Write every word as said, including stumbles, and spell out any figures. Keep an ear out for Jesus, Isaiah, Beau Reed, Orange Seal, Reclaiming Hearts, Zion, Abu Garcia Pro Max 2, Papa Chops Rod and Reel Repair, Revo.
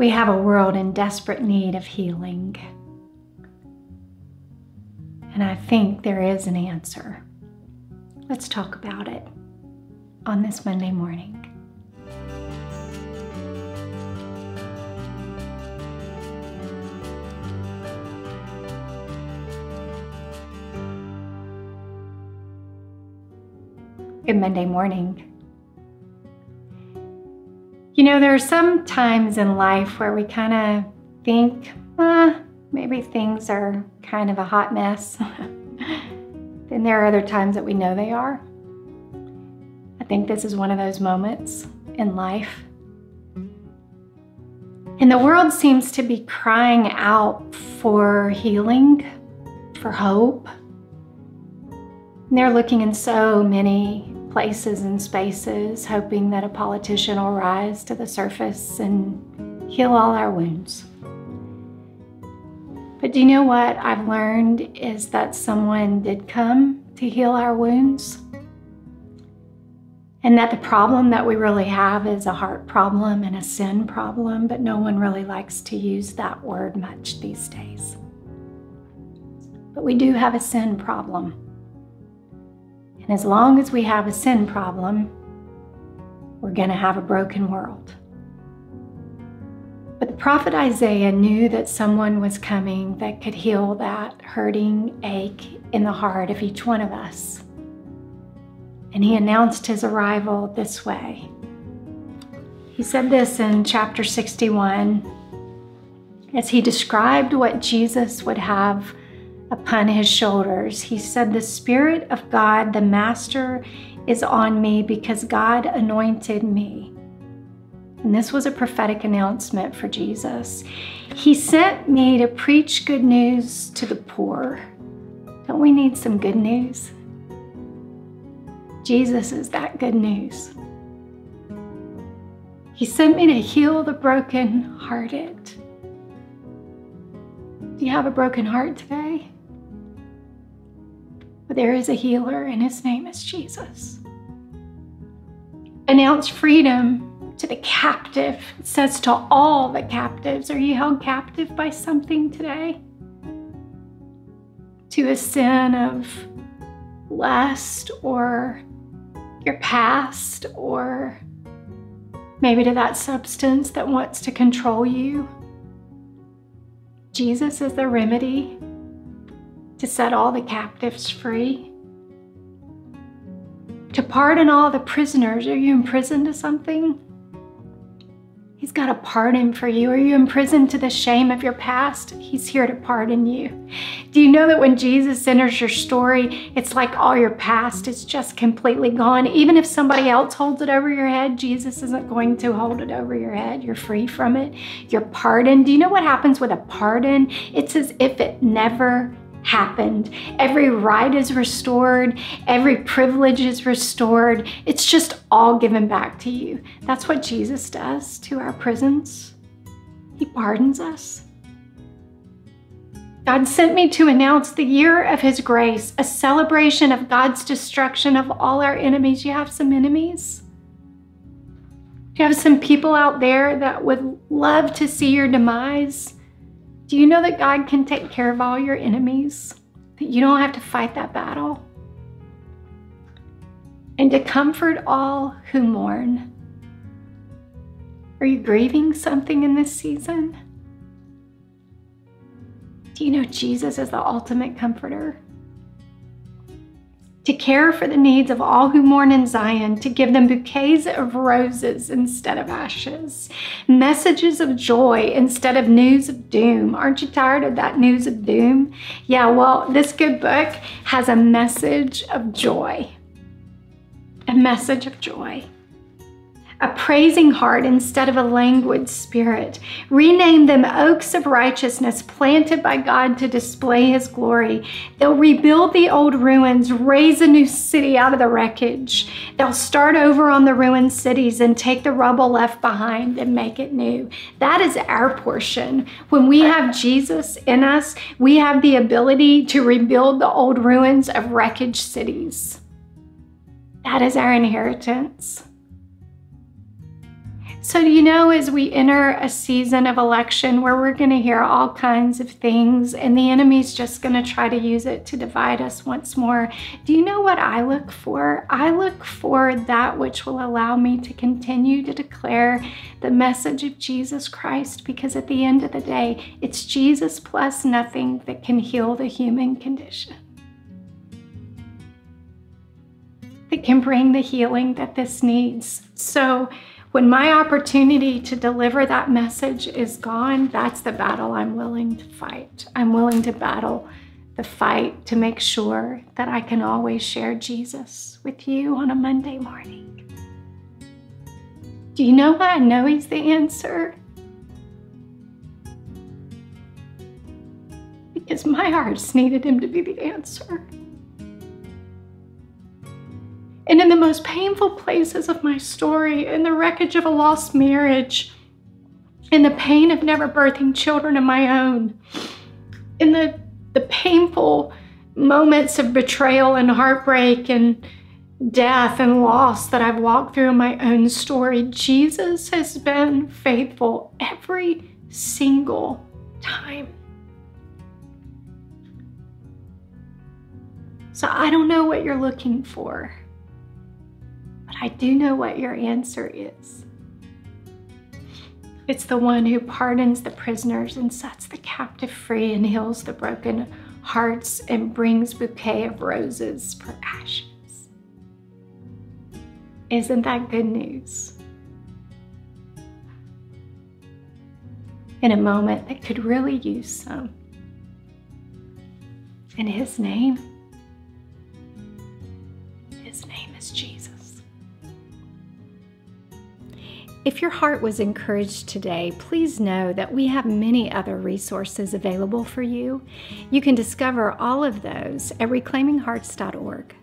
We have a world in desperate need of healing. And I think there is an answer. Let's talk about it on this Monday morning. Good Monday morning. You know, there are some times in life where we kind of think, eh, maybe things are kind of a hot mess. Then there are other times that we know they are. I think this is one of those moments in life. And the world seems to be crying out for healing, for hope. And they're looking in so many places and spaces, hoping that a politician will rise to the surface and heal all our wounds. But do you know what I've learned is that someone did come to heal our wounds, and that the problem that we really have is a heart problem and a sin problem, but no one really likes to use that word much these days. But we do have a sin problem. And as long as we have a sin problem, we're going to have a broken world. But the prophet Isaiah knew that someone was coming that could heal that hurting ache in the heart of each one of us. And he announced his arrival this way. He said this in chapter sixty-one, as he described what Jesus would have upon his shoulders. He said, "The Spirit of God, the Master, is on me because God anointed me." And this was a prophetic announcement for Jesus. "He sent me to preach good news to the poor." Don't we need some good news? Jesus is that good news. "He sent me to heal the brokenhearted." Do you have a broken heart today? But there is a healer, and his name is Jesus. "Announce freedom to the captive." It says to all the captives. Are you held captive by something today? To a sin of lust, or your past, or maybe to that substance that wants to control you. Jesus is the remedy to set all the captives free, to pardon all the prisoners. Are you imprisoned to something? He's got a pardon for you. Are you imprisoned to the shame of your past? He's here to pardon you. Do you know that when Jesus enters your story, it's like all your past is just completely gone? Even if somebody else holds it over your head, Jesus isn't going to hold it over your head. You're free from it. You're pardoned. Do you know what happens with a pardon? It's as if it never happened. Every right is restored. Every privilege is restored. It's just all given back to you. That's what Jesus does to our prisons. He pardons us. "God sent me to announce the year of his grace, a celebration of God's destruction of all our enemies." You have some enemies? You have some people out there that would love to see your demise? Do you know that God can take care of all your enemies? That you don't have to fight that battle? "And to comfort all who mourn." Are you grieving something in this season? Do you know Jesus is the ultimate comforter? "To care for the needs of all who mourn in Zion, to give them bouquets of roses instead of ashes, messages of joy instead of news of doom." Aren't you tired of that news of doom? Yeah, well, this good book has a message of joy, a message of joy. "A praising heart instead of a languid spirit. Rename them oaks of righteousness planted by God to display his glory. They'll rebuild the old ruins, raise a new city out of the wreckage. They'll start over on the ruined cities and take the rubble left behind and make it new." That is our portion. When we have Jesus in us, we have the ability to rebuild the old ruins of wreckage cities. That is our inheritance. So, you know, as we enter a season of election where we're going to hear all kinds of things and the enemy's just going to try to use it to divide us once more, do you know what I look for? I look for that which will allow me to continue to declare the message of Jesus Christ, because at the end of the day, it's Jesus plus nothing that can heal the human condition, that can bring the healing that this needs. So when my opportunity to deliver that message is gone, that's the battle I'm willing to fight. I'm willing to battle the fight to make sure that I can always share Jesus with you on a Monday morning. Do you know why I know He's the answer? Because my heart's needed Him to be the answer. And in the most painful places of my story, in the wreckage of a lost marriage, in the pain of never birthing children of my own, in the, the painful moments of betrayal and heartbreak and death and loss that I've walked through in my own story, Jesus has been faithful every single time. So I don't know what you're looking for. I do know what your answer is. It's the one who pardons the prisoners and sets the captive free and heals the broken hearts and brings bouquet of roses for ashes. Isn't that good news? In a moment that could really use some. In His name, His name is Jesus. If your heart was encouraged today, please know that we have many other resources available for you. You can discover all of those at reclaiming hearts dot org.